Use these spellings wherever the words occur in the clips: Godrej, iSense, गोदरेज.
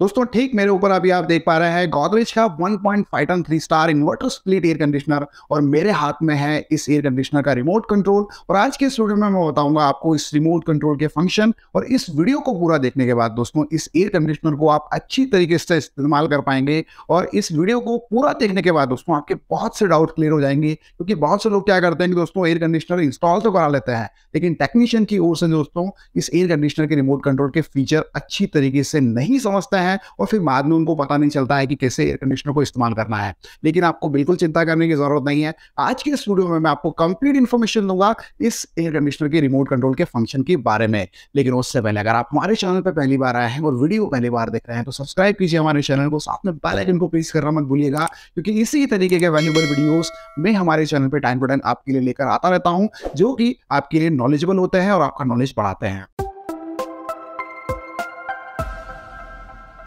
दोस्तों ठीक मेरे ऊपर अभी आप देख पा रहे हैं गोदरेज का 1.5 ton 3 star inverter split air conditioner और मेरे हाथ में है इस एयर कंडीशनर का रिमोट कंट्रोल। और आज के इस वीडियो में मैं बताऊंगा आपको इस रिमोट कंट्रोल के फंक्शन, और इस वीडियो को पूरा देखने के बाद दोस्तों इस एयर कंडीशनर को आप अच्छी तरीके से इस्तेमाल कर पाएंगे। और इस वीडियो को पूरा देखने के बाद दोस्तों आपके बहुत से डाउट क्लियर हो जाएंगे, क्योंकि बहुत से लोग क्या करते हैं कि दोस्तों एयर कंडीशनर इंस्टॉल तो करा लेते हैं, लेकिन टेक्नीशियन की ओर से दोस्तों इस एयर कंडीशनर के रिमोट कंट्रोल के फीचर अच्छी तरीके से नहीं समझते हैं और फिर बाद में उनको पता नहीं चलता है कि कैसे एयर कंडीशनर को इस्तेमाल करना है। लेकिन आपको बिल्कुल चिंता करने की जरूरत नहीं है, आज के इस वीडियो में मैं आपको कंप्लीट इंफॉर्मेशन दूंगा इस एयर कंडीशनर के रिमोट कंट्रोल के फंक्शन के बारे में। लेकिन उससे पहले अगर आप हमारे चैनल पर पहली बार आए हैं और वीडियो पहली बार देख रहे हैं तो सब्सक्राइब कीजिए हमारे चैनल को, साथ में बेल आइकन को प्रेस करना मत भूलिएगा, क्योंकि इसी तरीके के वैल्यूएबल वीडियोस मैं हमारे चैनल पर टाइम टू टाइम आपके लिए लेकर आता रहता हूं, जो कि आपके लिए नॉलेजेबल होते हैं और आपका नॉलेज बढ़ाते हैं।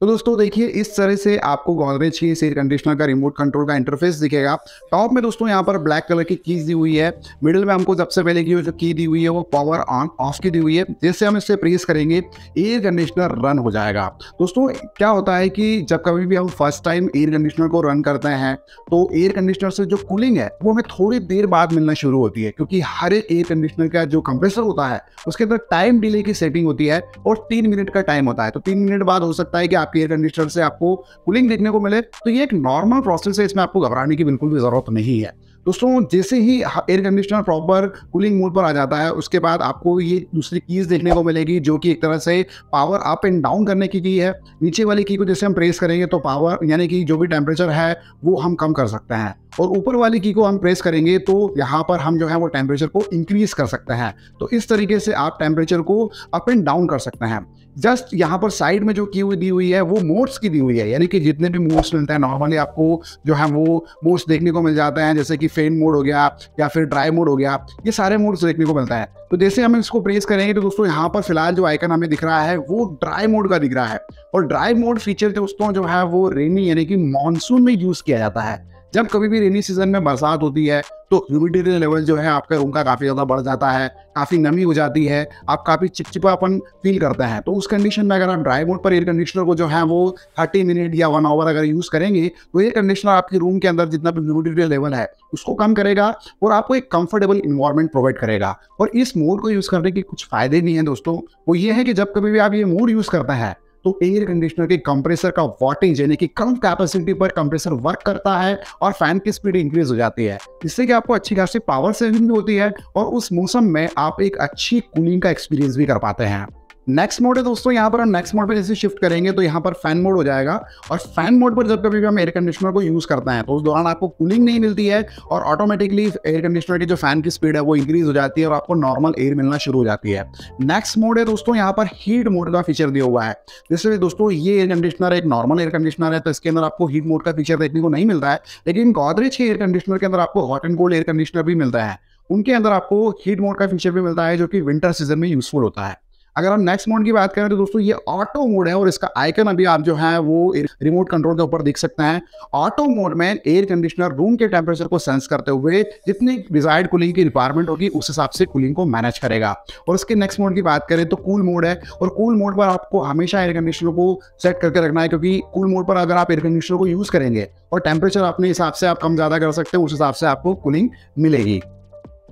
तो दोस्तों देखिए इस तरह से आपको गोदरेज की इस एयर कंडीशनर का रिमोट कंट्रोल का इंटरफेस दिखेगा। टॉप में दोस्तों यहाँ पर ब्लैक कलर की कीज दी हुई है, मिडिल में हमको सबसे पहले की जो की दी हुई है वो पावर ऑन ऑफ की दी हुई है। जैसे हम इससे प्रेस करेंगे एयर कंडीशनर रन हो जाएगा। दोस्तों क्या होता है कि जब कभी भी हम फर्स्ट टाइम एयर कंडीशनर को रन करते हैं तो एयर कंडीशनर से जो कूलिंग है वो हमें थोड़ी देर बाद मिलना शुरू होती है, क्योंकि हर एक एयर कंडीशनर का जो कंप्रेसर होता है उसके अंदर टाइम डिले की सेटिंग होती है और 3 मिनट का टाइम होता है। तो 3 मिनट बाद हो सकता है कि एयर कंडीशनर से आपको कूलिंग देखने को मिले, तो ये एक नॉर्मल प्रोसेस है, इसमें आपको घबराने की बिल्कुल भी जरूरत नहीं है। दोस्तों जैसे ही air conditioner proper cooling mode पर आ जाता है उसके बाद आपको ये दूसरी कीज देखने को मिलेगी, जो कि एक तरह से पावर अप एंड डाउन करने की की है। नीचे वाली की को जैसे हम प्रेस करेंगे तो पावर यानी कि जो भी टेम्परेचर है वो हम कम कर सकते हैं, और ऊपर वाली की को हम प्रेस करेंगे तो यहाँ पर हम जो है वो टेम्परेचर को इंक्रीज कर सकते हैं। तो इस तरीके से आप टेम्परेचर को अप एंड डाउन कर सकते हैं। जस्ट यहाँ पर साइड में जो की हुई दी हुई है वो मोड्स की दी हुई है, यानी कि जितने भी मोड्स मिलते हैं नॉर्मली आपको जो है वो मोड्स देखने को मिल जाते हैं, जैसे कि फैन मोड हो गया या फिर ड्राई मोड हो गया, ये सारे मोड्स देखने को मिलता है। तो जैसे हम इसको प्रेस करेंगे तो दोस्तों यहाँ पर फिलहाल जो आइकन हमें दिख रहा है वो ड्राई मोड का दिख रहा है, और ड्राई मोड फीचर दोस्तों जो है वो रेनी यानी कि मानसून में यूज किया जाता है। जब कभी भी रेनी सीजन में बरसात होती है तो ह्यूमिडिटी लेवल जो है आपका रूम का काफ़ी ज़्यादा बढ़ जाता है, काफ़ी नमी हो जाती है, आप काफ़ी चिपचिपापन फील करते हैं। तो उस कंडीशन में अगर आप ड्राई मोड पर एयर कंडीशनर को जो है वो 30 मिनट या 1 आवर अगर यूज़ करेंगे तो एयर कंडीशनर आपके रूम के अंदर जितना भी ह्यूमिडिटी लेवल है उसको कम करेगा और आपको एक कंफर्टेबल इन्वायरमेंट प्रोवाइड करेगा। और इस मोड को यूज़ करने के कुछ फ़ायदे भी हैं दोस्तों, वो ये है कि जब कभी भी आप ये मोड यूज़ करते हैं तो एयर कंडीशनर के कंप्रेसर का वॉटेज यानी कि कम कैपेसिटी पर कंप्रेसर वर्क करता है और फैन की स्पीड इंक्रीज हो जाती है, जिससे कि आपको अच्छी खासी पावर सेविंग भी होती है और उस मौसम में आप एक अच्छी कूलिंग का एक्सपीरियंस भी कर पाते हैं। नेक्स्ट मोड है दोस्तों, यहाँ पर हम नेक्स्ट मोड पर जैसे शिफ्ट करेंगे तो यहाँ पर फैन मोड हो जाएगा, और फैन मोड पर जब कभी भी हम एयर कंडीशनर को यूज़ करते हैं तो उस दौरान आपको कूलिंग नहीं मिलती है और ऑटोमेटिकली एयर कंडीशनर की जो फैन की स्पीड है वो इंक्रीज हो जाती है और आपको नॉर्मल एयर मिलना शुरू हो जाती है। नेक्स्ट मोड है दोस्तों, यहाँ पर हीट मोड का फीचर दिया हुआ है। जैसे दोस्तों ये एयर कंडीशनर एक नॉर्मल एयर कंडीशनर है तो इसके अंदर आपको हीट मोड का फीचर देखने को नहीं मिलता है, लेकिन गोदरेज के एयर कंडीशनर के अंदर आपको hot and cold air conditioner भी मिलता है, उनके अंदर आपको हीट मोड का फीचर भी मिलता है जो कि विंटर सीजन में यूजफुल होता है। अगर हम नेक्स्ट मोड की बात करें तो दोस्तों ये ऑटो मोड है और इसका आइकन अभी आप जो है वो रिमोट कंट्रोल के ऊपर देख सकते हैं। ऑटो मोड में एयर कंडीशनर रूम के टेम्परेचर को सेंस करते हुए जितनी डिजायर्ड कूलिंग की रिक्वायरमेंट होगी उस हिसाब से कूलिंग को मैनेज करेगा। और उसके नेक्स्ट मोड की बात करें तो कूल मोड है, और कूल मोड पर आपको हमेशा एयर कंडीशनर को सेट करके रखना है, क्योंकि कूल मोड पर अगर आप एयर कंडीशनर को यूज़ करेंगे और टेम्परेचर अपने हिसाब से आप कम ज़्यादा कर सकते हैं, उस हिसाब से आपको कूलिंग मिलेगी।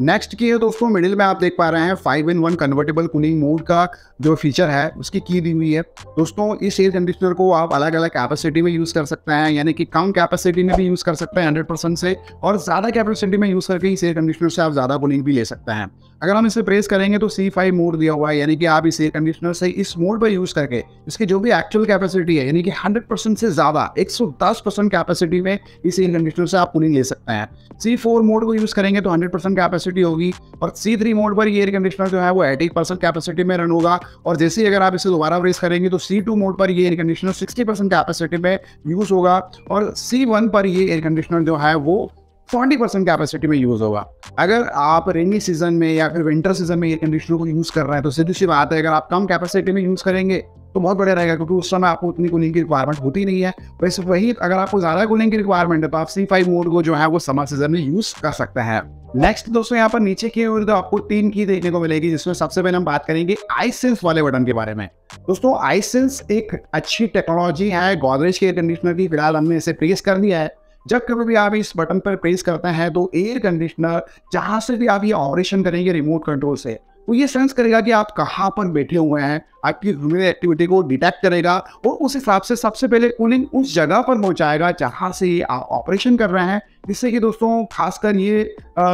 नेक्स्ट की है दोस्तों, मिडिल में आप देख पा रहे हैं 5-in-1 कन्वर्टेबल कूलिंग मोड का जो फीचर है उसकी की दी हुई है। दोस्तों इस एयर कंडीशनर को आप अलग अलग कैपेसिटी में यूज़ कर सकते हैं, यानी कि कम कैपेसिटी में भी यूज़ कर सकते हैं 100% से, और ज़्यादा कैपेसिटी में यूज़ करके इस एयर कंडीशनर से आप ज़्यादा कूलिंग भी ले सकते हैं। अगर हम इसे प्रेस करेंगे तो C5 मोड दिया हुआ है, यानी कि आप इस एयर कंडीशनर से इस मोड पर यूज़ करके इसकी जो भी एक्चुअल कैपेसिटी है यानी कि 100% से ज़्यादा 110% कैपेसिटी में इस एयर कंडीशनर से आप कूलिंग ले सकते हैं। C4 मोड को यूज़ करेंगे तो 100% कैपेसिटी होगी, और C3 मोड पर ये एयर कंडीशनर जो है वो 80% कैपेसिटी में रन होगा, और जैसे ही अगर आप इसे दोबारा प्रेस करेंगे तो C2 मोड पर ये एयर कंडीशनर 60% कैपेसिटी में यूज़ होगा, और C1 पर ये एयर कंडीशनर जो है वो 40% कैपेसिटी में यूज़ होगा। अगर आप रेनी सीजन में या फिर विंटर सीजन में एयर कंडीशनर को यूज़ कर रहे हैं तो सीधी सी बात है अगर आप कम कैपेसिटी में यूज़ करेंगे तो बहुत बढ़िया रहेगा, क्योंकि उस समय आपको उतनी कूलिंग की रिक्वायरमेंट होती नहीं है। वैसे वही अगर आपको ज़्यादा कूलिंग की रिक्वायरमेंट है तो आप C5 मोड को जो है वो समर सीजन में यूज़ कर सकते हैं। नेक्स्ट दोस्तों यहाँ पर नीचे की ओर तो आपको 3 की देखने को मिलेगी, जिसमें सबसे पहले हम बात करेंगे iSense वाले बटन के बारे में। दोस्तों iSense एक अच्छी टेक्नोलॉजी है गोदरेज के एयर कंडीशनर की। फिलहाल हमने इसे प्रेस कर दिया है। जब कभी भी आप इस बटन पर प्रेस करते हैं तो एयर कंडीशनर जहाँ से भी आप ये ऑपरेशन करेंगे रिमोट कंट्रोल से, वो ये सेंस करेगा कि आप कहाँ पर बैठे हुए हैं, आपकी ह्यूमन एक्टिविटी को डिटेक्ट करेगा और उस हिसाब से सबसे पहले कूलिंग उस जगह पर पहुँचाएगा जहाँ से आप ऑपरेशन कर रहे हैं। जिससे कि दोस्तों खासकर ये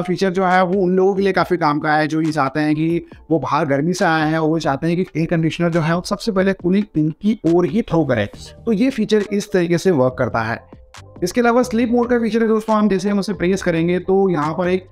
फीचर जो है वो उन लोगों के लिए काफ़ी काम का है जो ये चाहते हैं कि वो बाहर गर्मी से आए हैं और वो चाहते हैं कि एयर कंडीशनर जो है वो सबसे पहले कूलिंग इनकी ओर ही थ्रो करे, तो ये फीचर इस तरीके से वर्क करता है। इसके अलावा स्लीप मोड का फीचर है दोस्तों, हम जैसे हम उसे प्रेस करेंगे तो यहाँ पर एक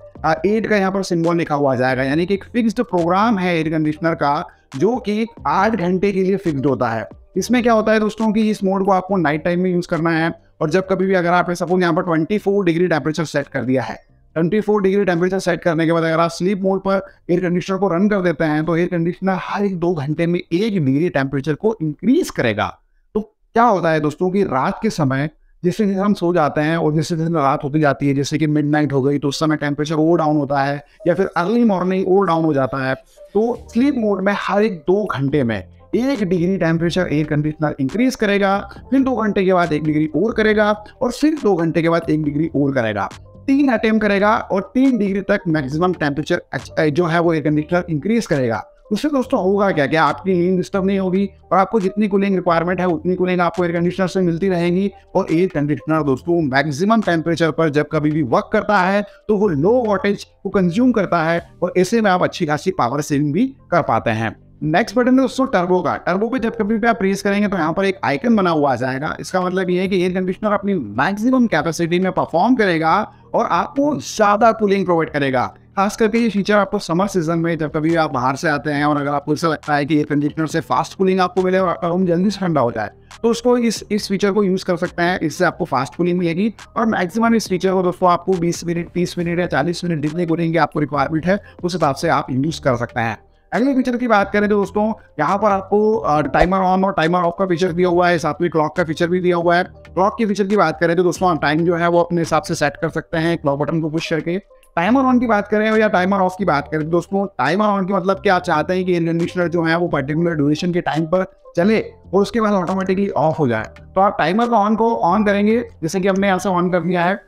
8 का यहाँ पर सिंबल लिखा हुआ जाएगा, यानी कि एक फिक्स्ड प्रोग्राम है एयर कंडीशनर का जो कि 8 घंटे के लिए फिक्स्ड होता है। इसमें क्या होता है दोस्तों कि इस मोड को आपको नाइट टाइम में यूज़ करना है और जब कभी भी अगर आपने सपोज यहाँ पर 24 डिग्री टेम्परेचर सेट कर दिया है, 24 डिग्री टेम्परेचर सेट करने के बाद अगर आप स्लीप मोड पर एयर कंडीशनर को रन कर देते हैं तो एयर कंडीशनर हर एक 2 घंटे में 1 डिग्री टेम्परेचर को इंक्रीज करेगा। तो क्या होता है दोस्तों कि रात के समय जैसे जैसे हम सो जाते हैं और जैसे जैसे रात होती जाती है, जैसे कि मिडनाइट हो गई तो उस समय टेम्परेचर और डाउन होता है या फिर अर्ली मॉर्निंग और डाउन हो जाता है। तो स्लीप मोड में हर एक 2 घंटे में 1 degree temperature air conditioner increase करेगा, फिर 2 घंटे के बाद 1 डिग्री और करेगा और फिर 2 घंटे के बाद 1 डिग्री और करेगा, 3 अटेम्प्ट करेगा और 3 डिग्री तक मैक्सिमम टेम्परेचर जो है वो एयर कंडीशनर इंक्रीज करेगा। उससे दोस्तों होगा क्या कि आपकी नींद डिस्टर्ब नहीं होगी और आपको जितनी कूलिंग रिक्वायरमेंट है उतनी कूलिंग आपको एयर कंडीशनर से मिलती रहेगी। और एयर कंडीशनर दोस्तों मैक्सिमम टेम्परेचर पर जब कभी भी वर्क करता है तो वो लो वोल्टेज को कंज्यूम करता है और ऐसे में आप अच्छी खासी पावर सेविंग भी कर पाते हैं। नेक्स्ट बटन है दोस्तों टर्बो का। टर्बो पे जब कभी भी आप प्रेस करेंगे तो यहाँ पर एक आइकन बना हुआ आ जाएगा। इसका मतलब ये है कि एयर कंडीशनर अपनी मैक्सिमम कैपेसिटी में परफॉर्म करेगा और आपको ज़्यादा कूलिंग प्रोवाइड करेगा। खास करके ये फीचर आपको समर सीजन में जब कभी आप बाहर से आते हैं और अगर आपको ऐसा लगता है कि एयर कंडीशनर से फास्ट कूलिंग आपको मिले और रूम जल्दी से ठंडा हो जाए तो उसको इस फीचर को यूज़ कर सकते हैं। इससे आपको फास्ट कूलिंग मिलेगी और मैक्सिमम इस फीचर को दोस्तों आपको 20 मिनट 30 मिनट या 40 मिनट जितने कूलिंग की आपको रिक्वायरमेंट है उस हिसाब से आप यूज़ कर सकते हैं। अगले फीचर की बात करें तो दोस्तों यहाँ पर आपको टाइमर ऑन और टाइमर ऑफ का फीचर दिया हुआ है, साथ में क्लॉक का फीचर भी दिया हुआ है। क्लॉक के फीचर की बात करें तो दोस्तों आप टाइम जो है वो अपने हिसाब से सेट कर सकते हैं क्लॉक बटन को पुश करके। टाइमर ऑन की बात करें या टाइमर ऑफ की बात करें दोस्तों, टाइमर ऑन की मतलब कि आप चाहते हैं कि एयर कंडीशनर जो है वो पर्टिकुलर ड्यूरेशन के टाइम पर चले और उसके बाद ऑटोमेटिकली ऑफ हो जाए। तो आप टाइमर ऑन को ऑन करेंगे, जैसे कि हमने यहाँ से ऑन कर दिया है।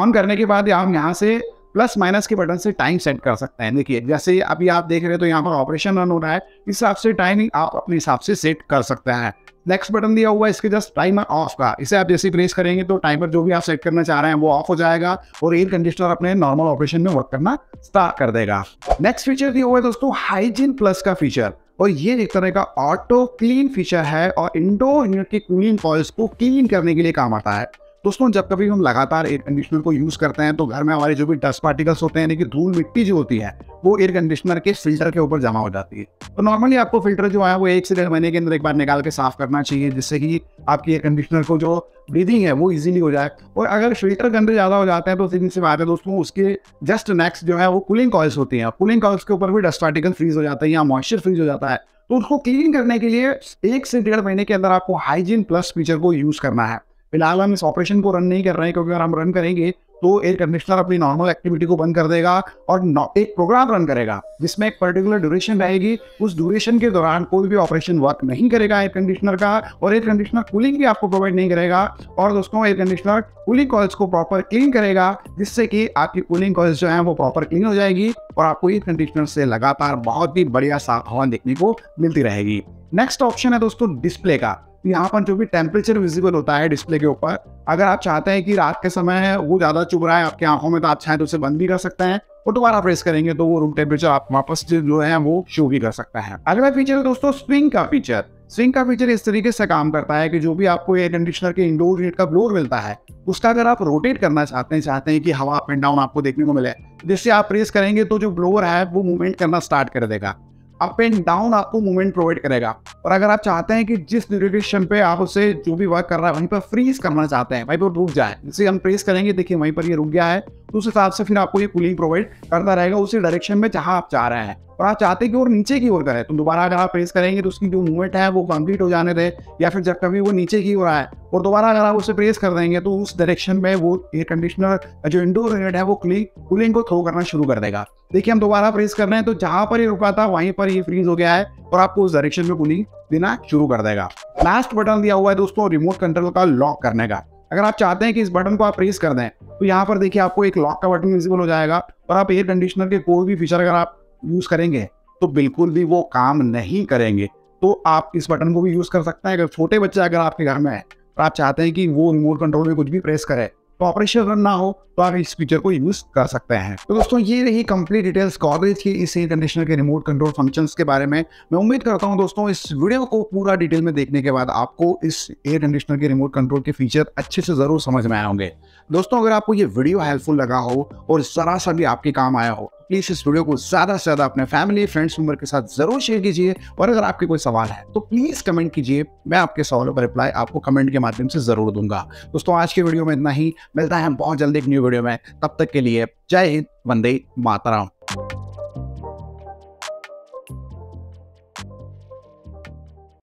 ऑन करने के बाद आप यहाँ से प्लस माइनस के बटन से टाइम सेट कर सकते हैं। देखिए जैसे अभी आप देख रहे हो तो यहाँ पर ऑपरेशन रन हो रहा है, इस हिसाब से टाइमिंग आप अपने हिसाब से सेट कर सकते हैं। नेक्स्ट बटन दिया हुआ है इसके जस्ट टाइमर ऑफ का। इसे आप जैसे प्रेस करेंगे तो टाइमर जो भी आप सेट करना चाह रहे हैं वो ऑफ हो जाएगा और एयर कंडीशनर अपने नॉर्मल ऑपरेशन में वर्क करना स्टार्ट कर देगा। नेक्स्ट फीचर दिया हुआ है दोस्तों हाइजीन प्लस का फीचर, और ये एक तरह का ऑटो क्लीन फीचर है और इंडोर यूनिट की कूलिंग कॉइल्स को क्लीन करने के लिए काम आता है। दोस्तों जब कभी हम लगातार एयर कंडीशनर को यूज़ करते हैं तो घर में हमारे जो भी डस्ट पार्टिकल्स होते हैं यानी कि धूल मिट्टी जो होती है वो एयर कंडीशनर के फिल्टर के ऊपर जमा हो जाती है। तो नॉर्मली आपको फिल्टर जो है वो 1 से 1.5 महीने के अंदर एक बार निकाल के साफ करना चाहिए, जिससे कि आपकी एयर कंडीशनर को जो ब्रीदिंग है वो इजीली हो जाए। और अगर फिल्टर गंदे ज़्यादा हो जाते हैं तो सीधी सी बात है दोस्तों उसके जस्ट नेक्स्ट जो है वो कूलिंग कॉइल्स होती हैं, कूलिंग कॉइल्स के ऊपर भी डस्ट पार्टिकल फ्रीज हो जाता है या मॉइस्चर फ्रीज हो जाता है। तो उसको क्लीन करने के लिए 1 से 1.5 महीने के अंदर आपको हाइजीन प्लस फीचर को यूज़ करना है। फिलहाल हम इस ऑपरेशन को रन नहीं कर रहे हैं, क्योंकि अगर हम रन करेंगे तो एयर कंडीशनर अपनी नॉर्मल एक्टिविटी को बंद कर देगा और एक प्रोग्राम रन करेगा जिसमें एक पर्टिकुलर ड्यूरेशन रहेगी। उस ड्यूरेशन के दौरान कोई भी ऑपरेशन वर्क नहीं करेगा एयर कंडीशनर का और एयर कंडीशनर कूलिंग भी आपको प्रोवाइड नहीं करेगा। और दोस्तों एयर कंडीशनर कूलिंग कॉइल्स को प्रॉपर क्लीन करेगा, जिससे कि आपकी कूलिंग कॉइल्स जो है वो प्रॉपर क्लीन हो जाएगी और आपको एयर कंडीशनर से लगातार बहुत ही बढ़िया साफ हवा देखने को मिलती रहेगी। नेक्स्ट ऑप्शन है दोस्तों डिस्प्ले का। यहाँ पर जो भी टेम्परेचर विजिबल होता है डिस्प्ले के ऊपर, अगर आप चाहते हैं कि रात के समय वो ज़्यादा चुभ रहा है आपकी आंखों में तो आप चाहें तो उसे बंद भी कर सकते हैं और दोबारा प्रेस करेंगे तो वो रूम टेम्परेचर आप वापस जो है वो शो भी कर सकता है। अगला फीचर है दोस्तों स्विंग का फीचर। स्विंग का फीचर इस तरीके से काम करता है कि जो भी आपको एयर कंडीशनर के इंडोर यूनिट का ब्लोअर मिलता है उसका अगर आप रोटेट करना चाहते हैं कि हवा अप एंड डाउन आपको देखने को मिले, जिससे आप प्रेस करेंगे तो जो ब्लोअर है वो मूवमेंट करना स्टार्ट कर देगा, अप एंड डाउन आपको मूवमेंट प्रोवाइड करेगा। और अगर आप चाहते हैं कि जिस ड्यूरेशन पे आप उसे जो भी वर्क कर रहा है वहीं पर फ्रीज करना चाहते हैं, वहीं पर रुक जाए, जिसे हम प्रेस करेंगे, देखिए वहीं पर ये रुक गया है तो उस हिसाब से फिर आपको ये कूलिंग प्रोवाइड करता रहेगा उसी डायरेक्शन में जहां आप चाह रहे हैं। और आप चाहते कि और नीचे की ओर करें तो दोबारा अगर आप प्रेस करेंगे तो उसकी जो मूवमेंट है वो कंप्लीट हो जाने दें, या फिर जब कभी वो नीचे की ओर आए और दोबारा अगर आप उसे प्रेस कर देंगे तो उस डायरेक्शन में वो एयर कंडीशनर जो इंडोर यूनिट है वो कूलिंग को थ्रो करना शुरू कर देगा। देखिए हम दोबारा प्रेस कर रहे हैं तो जहां पर ये रुका था वहीं पर ये फ्रीज हो गया है और आपको उस डायरेक्शन में कूलिंग देना शुरू कर देगा। लास्ट बटन दिया हुआ है दोस्तों रिमोट कंट्रोल का लॉक करने का। अगर आप चाहते हैं कि इस बटन को आप प्रेस कर दें तो यहाँ पर देखिए आपको एक लॉक का बटन विजिबल हो जाएगा और आप एयर कंडीशनर के कोई भी फीचर अगर आप यूज करेंगे तो बिल्कुल भी वो काम नहीं करेंगे। तो आप इस बटन को भी यूज कर सकते हैं। अगर छोटे बच्चे अगर आपके घर में है और आप चाहते हैं कि वो रिमोट कंट्रोल में कुछ भी प्रेस करे तो ऑपरेशन रन ना हो तो आप इस फीचर को यूज कर सकते हैं। तो दोस्तों ये रही कंप्लीट डिटेल्स गॉडरेज की इस एयर कंडीशनर के रिमोट कंट्रोल फंक्शंस के बारे में। मैं उम्मीद करता हूं दोस्तों इस वीडियो को पूरा डिटेल में देखने के बाद आपको इस एयर कंडीशनर के रिमोट कंट्रोल के फीचर अच्छे से जरूर समझ में आए होंगे। दोस्तों अगर आपको ये वीडियो हेल्पफुल लगा हो और जरा सा भी आपके काम आया हो प्लीज इस वीडियो को ज्यादा से ज्यादा अपने फैमिली फ्रेंड्स मेंबर के साथ जरूर शेयर कीजिए। और अगर आपके कोई सवाल है तो प्लीज कमेंट कीजिए, मैं आपके सवालों पर रिप्लाई आपको कमेंट के माध्यम से जरूर दूंगा। दोस्तों आज के वीडियो में इतना ही, मिलता है हम बहुत जल्दी एक न्यू वीडियो में। तब तक के लिए जय हिंद, वंदे मातरम।